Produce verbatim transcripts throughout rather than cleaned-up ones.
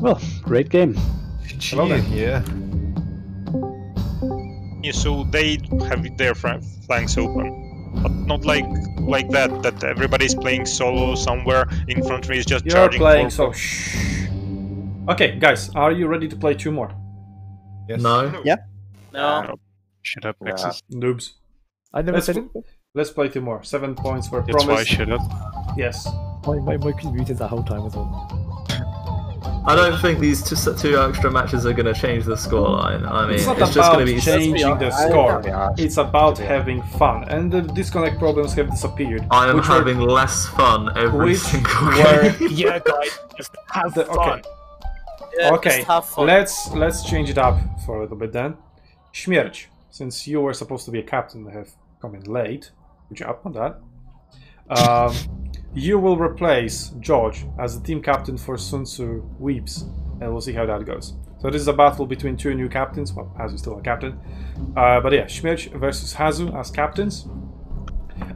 Well, great game. Hello then. Yeah. Yeah, so they have their flanks open, but not like like that. That everybody's playing solo somewhere. Infantry is just You're charging. You're playing so. Shh. Okay, guys, are you ready to play two more? Yes. No. no. Yeah. No. no. Shut up, Nexus. Nah. Noobs. I never let's, said it. Let's play two more. Seven points were promised. That's why I shut up. Yes. My my my computer the whole time as well. I don't think these two, two extra matches are going to change the scoreline. I mean, it's, not it's just going to be changing the score. It's about having fun, and the disconnect problems have disappeared. I am having were... less fun every which single were... game. Yeah, guys, just have the, fun. Okay, yeah, okay. Just have fun. let's let's change it up for a little bit then. Śmierć, since you were supposed to be a captain and have come in late, good job on that. Um, you will replace George as the team captain for Sun Tzu Weeps, and we'll see how that goes. So this is a battle between two new captains. Well, Hazu's still a captain. Uh, but yeah, Śmierć versus Hazu as captains.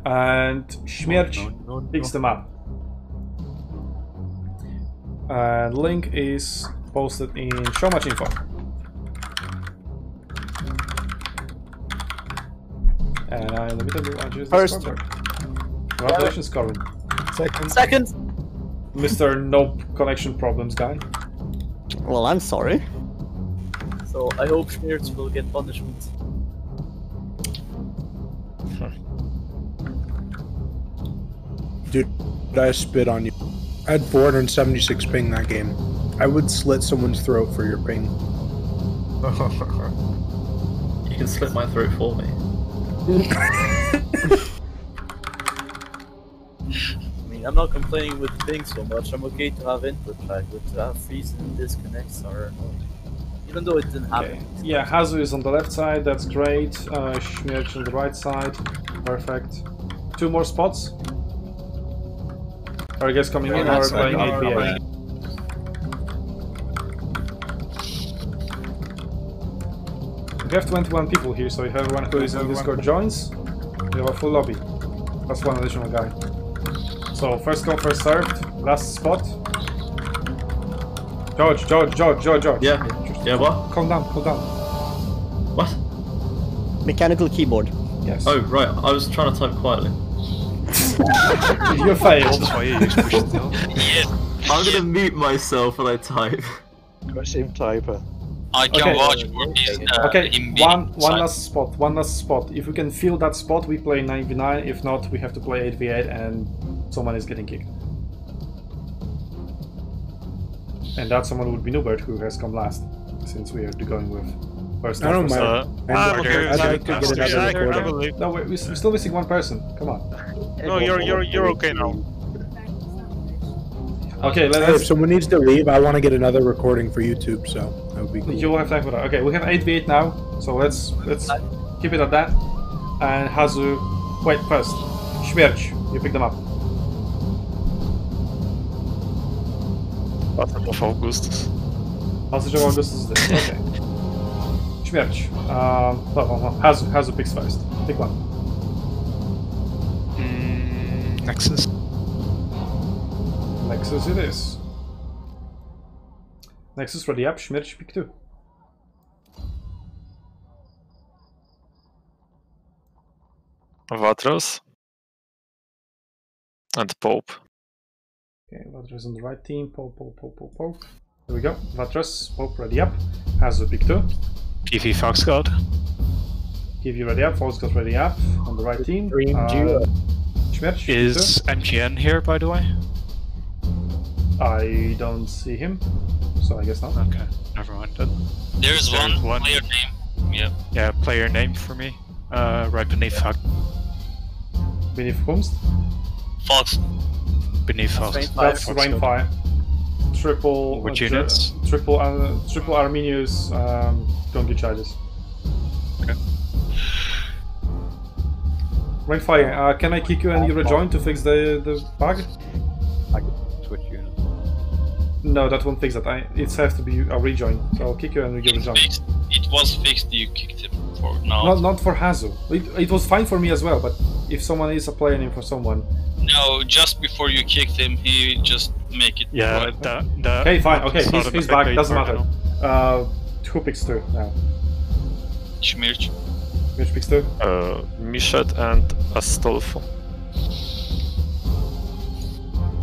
And Śmierć no, no, no, no. picks them up. And link is posted in so much info. And I let me tell you I just First. Congratulations, Corwin. Second. Second. Mister Nope connection problems guy. Well, I'm sorry. So I hope Schmiertz will get punishment. Dude, I spit on you. I had four hundred seventy-six ping that game. I would slit someone's throat for your ping. You can slit my throat for me. I'm not complaining with ping so much. I'm okay to have input lag, but to have freeze and disconnects are annoying. Even though it didn't happen. Okay. Yeah, Hazu is on the left side, that's great. Uh, Śmierć on the right side, perfect. Two more spots. Are you guys coming yeah, in or playing eight P M? We have twenty-one people here, so if everyone who is on Discord joins, we have a full lobby. That's one additional guy. So, first come, first served, last spot. George, George, George, George, George. Yeah, yeah, what? Calm down, calm down. What? Mechanical keyboard. Yes. Oh, right, I was trying to type quietly. You failed. I'm gonna mute myself when I type. Same typer. I can okay. watch what is uh, Okay, one, one last spot, one last spot. If we can fill that spot, we play nine v nine. If not, we have to play eight v eight and... someone is getting kicked. And that someone would be Newbert, who has come last, since we are going with first. I don't mind. No, we're, we're still missing one person. Come on. No, you're you're you're okay now. Okay, let's. Hey, if someone needs to leave, I want to get another recording for YouTube, so that would be cool. You'll have time for that. Okay, we have eight v eight now, so let's let's keep it at that. And Hazu, wait first. Śmierć, you pick them up. Passage of Augustus. Passage of Augustus is this, okay. Śmierć. Um, no, no, no. Hazu, Hazu picks first. Pick one. Mm, Nexus. Nexus it is. Nexus ready up, Śmierć pick two. Vatras. And Pope. Okay, Vatras on the right team, Pope, Pope, Pope, Pope, Pope. There we go, Vatras, Pope ready up, Hazu pick two. P V Foxcode. P V ready up, Foxcode ready up, on the right team. Dream uh, duo. Śmierć, is M G N here, by the way? I don't see him, so I guess not. Okay, never mind then. There's, There's one, one player name. Yeah. Yeah, player name for me, uh, right beneath Fox. Beneath whomst? Fox. Beneath us. That's Rainfire. Triple. Which uh, units? Triple. Uh, triple Arminius. Um, don't do charges. Okay. Rainfire. Uh, can I kick you and you rejoin to fix the the bug? I can switch units. No, that won't fix that. I. It has to be a rejoin. So I'll kick you and you it rejoin. Fixed. It was fixed. You kicked him for now. Not not for Hazu. It it was fine for me as well. But if someone is a player name for someone. No, just before you kicked him, he just make it. Yeah, the, the okay, fine. Okay, he's, he's back. Doesn't matter. Uh, who picks two now? Śmierć. Which picks two? Uh, Michet and Astolfo.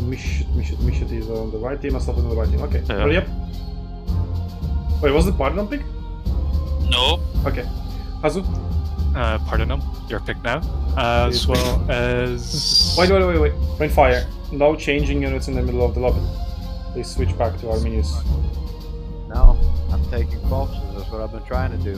Michet, Michet, Michet is on the right team. Astolfo is on the right team. Okay. Yeah. Hurry up. Wait, was the Parnom pick? No. Okay. Hazu. Uh, Parnom, your pick now. As well as. Wait, wait, wait, wait. Rainfire. No changing units in the middle of the lobby. They switch back to Arminius. No, I'm taking corpses. That's what I've been trying to do.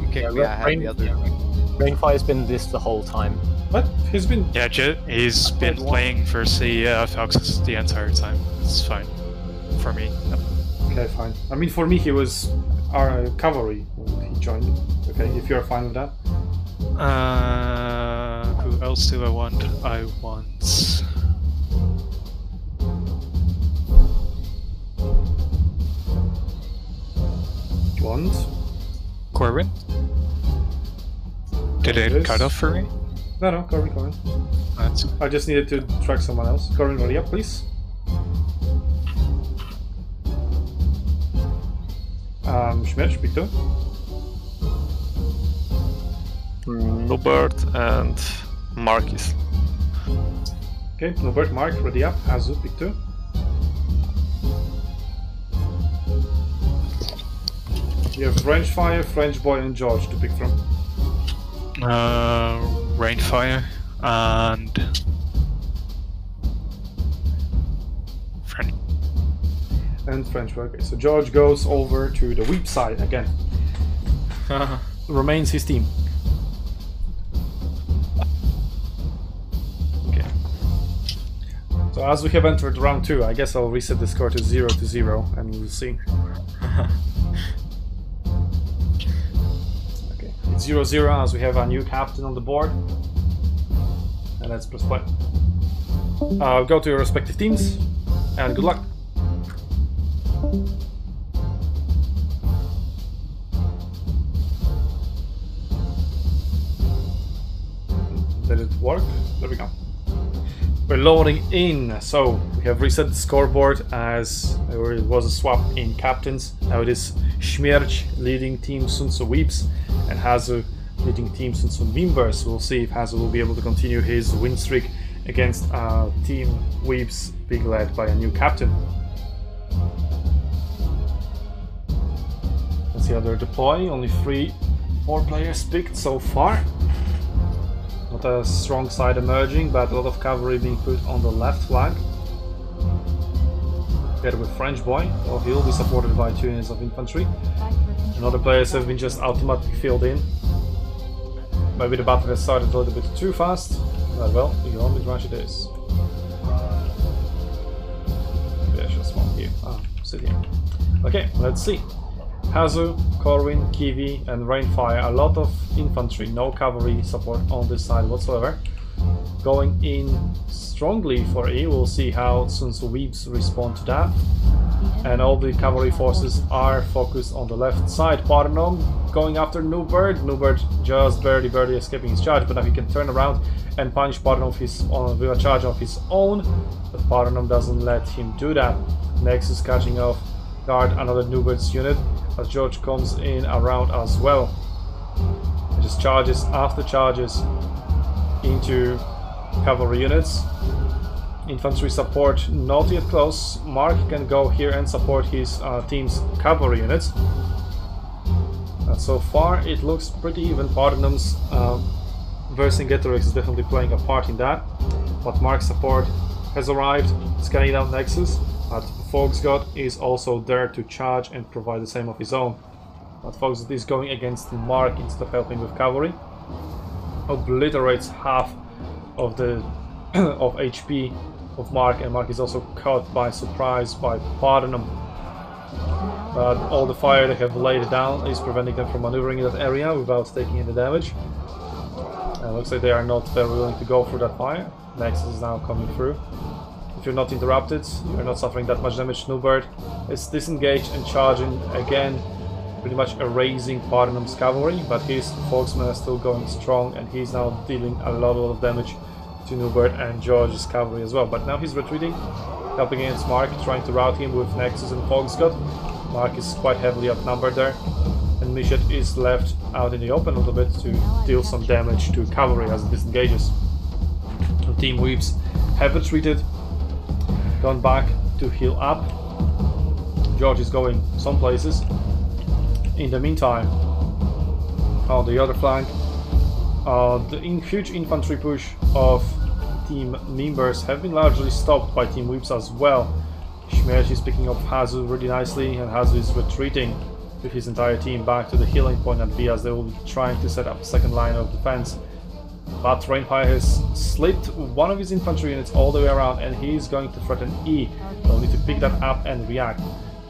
You kicked yeah, me. I had Rain, the other. Rainfire's been this the whole time. What? He's been. Yeah, he's been playing for the uh, Foxes the entire time. It's fine. For me. Yep. Okay, fine. I mean, for me, he was our cavalry when he joined. Okay, if you're fine with that. Uh, who else do I want? I want. Want? Corwin? Did it, it cut off for me? No, no, Corwin, Corwin. That's... I just needed to track someone else. Corwin, ready up, please. Um, Śmierć, pick two. Newbert and Marquis. Okay, Newbert, Mark, ready up. Hazu, pick two. You have Rainfire, French Boy, and George to pick from. Uh, Rainfire and French. And French Boy. Okay, so George goes over to the Weep side again. Remains his team. Okay. So as we have entered round two, I guess I'll reset the score to zero to zero, and we'll see. zero zero as we have our new captain on the board. And let's press play. Uh, go to your respective teams and good luck. Did it work? There we go. We're loading in, so we have reset the scoreboard as it was a swap in captains. Now it is Śmierć leading team Sun Tzu Weeps and Hazu leading team Sun Tzu Members. We'll see if Hazu will be able to continue his win streak against uh, Team Weeps being led by a new captain. Let's see how they're deploying. Only three, four players picked so far. Not a strong side emerging, but a lot of cavalry being put on the left flank. Together with French Boy, or he'll be supported by two units of infantry. And other players have been just automatically filled in. Maybe the battle has started a little bit too fast. But well, you can only rush it is. Maybe I should spawn here. Ah, sit here. Okay, let's see. Hazu, Corwin, Kiwi and Rainfire, a lot of infantry, no cavalry support on this side whatsoever. Going in strongly for E, we'll see how Sun Tzu Weeps respond to that. And all the cavalry forces are focused on the left side. Parnom going after Newbert. Newbert just barely barely escaping his charge, but now he can turn around and punch Parnom with a charge of his own. But Parnom doesn't let him do that. Nexus catching off guard another Newbert's unit as George comes in around as well. It just charges after charges into cavalry units. Infantry support not yet close. Mark can go here and support his uh, team's cavalry units. And so far it looks pretty even. Parnom's uh, Vercingetorix is definitely playing a part in that. But Mark's support has arrived, scanning down Nexus. But Foxcode is also there to charge and provide the same of his own. But Foxcode is going against Mark instead of helping with cavalry. Obliterates half of the of H P of Mark, and Mark is also caught by surprise by Parnom. But all the fire they have laid down is preventing them from maneuvering in that area without taking any damage. And looks like they are not very willing to go through that fire. Nexus is now coming through. If you're not interrupted, you're not suffering that much damage. Newbert is disengaged and charging again, pretty much erasing Parnom's cavalry, but his Volksmen are still going strong and he's now dealing a lot, a lot of damage to Newbert and George's cavalry as well. But now he's retreating, helping against Mark, trying to rout him with Nexus and Foxcode. Mark is quite heavily outnumbered there, and Michet is left out in the open a little bit to deal some damage to cavalry as it disengages. The Team Weeps have retreated, gone back to heal up. George is going some places. In the meantime, on the other flank, uh, the in huge infantry push of Team Members have been largely stopped by Team Weeps as well. Śmierć is picking up Hazu really nicely, and Hazu is retreating with his entire team back to the healing point at B as they will be trying to set up a second line of defense. But Rainfire has slipped one of his infantry units all the way around, and he is going to threaten E. They'll need to pick that up and react.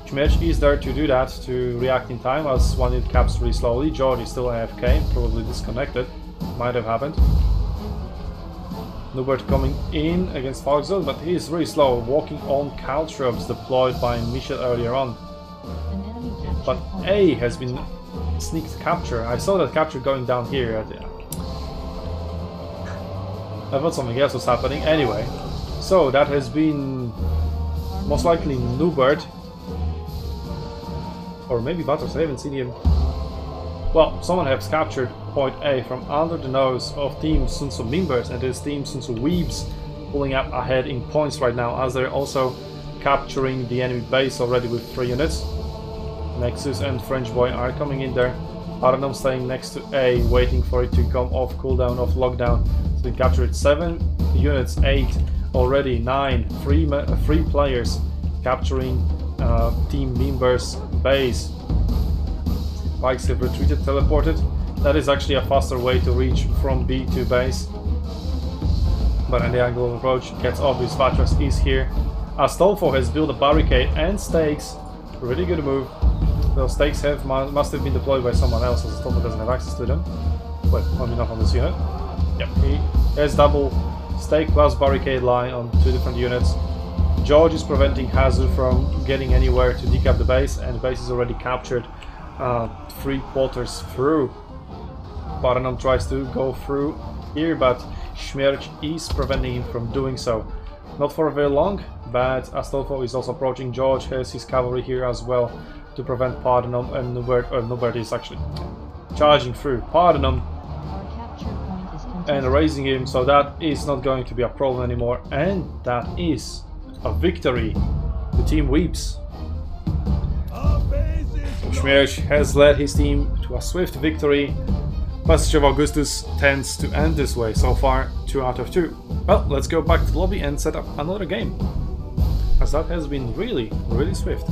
Chimech is there to do that, to react in time, as one unit caps really slowly. George is still A F K, probably disconnected. Might have happened. Newbert coming in against Foxzone, but he is really slow, walking on caltrops deployed by Michel earlier on. But A has been sneaked capture. I saw that capture going down here. I thought something else was happening. Anyway, so that has been most likely Newbert. Or maybe Vatras, I haven't seen him. Well, someone has captured point A from under the nose of Team Sun Tzu Members, and it is Team Sun Tzu Weeps pulling up ahead in points right now, as they're also capturing the enemy base already with three units. Nexus and French Boy are coming in there. Parnom staying next to A, waiting for it to come off cooldown, off lockdown. It's been captured seven units, eight already, nine, three, three players capturing uh, Team Members base. Pikes have retreated, teleported. That is actually a faster way to reach from B to base. But at the angle of approach gets obvious. Vatras is here. Astolfo has built a barricade and stakes. Really good move. Those stakes have must have been deployed by someone else, as Astolfo doesn't have access to them. Wait, maybe not on this unit. Yep, he has double stake plus barricade line on two different units. George is preventing Hazu from getting anywhere to decap the base, and the base is already captured uh, three quarters through. Parnom tries to go through here, but Śmierć is preventing him from doing so. Not for very long, but Astolfo is also approaching. George has his cavalry here as well to prevent Parnom, and Newbert, or Newbert is actually charging through Parnom and raising him, so that is not going to be a problem anymore, and that is a victory. The Team Weeps. Śmierć has led his team to a swift victory. Passage of Augustus tends to end this way. So far, two out of two. Well, let's go back to the lobby and set up another game, as that has been really, really swift.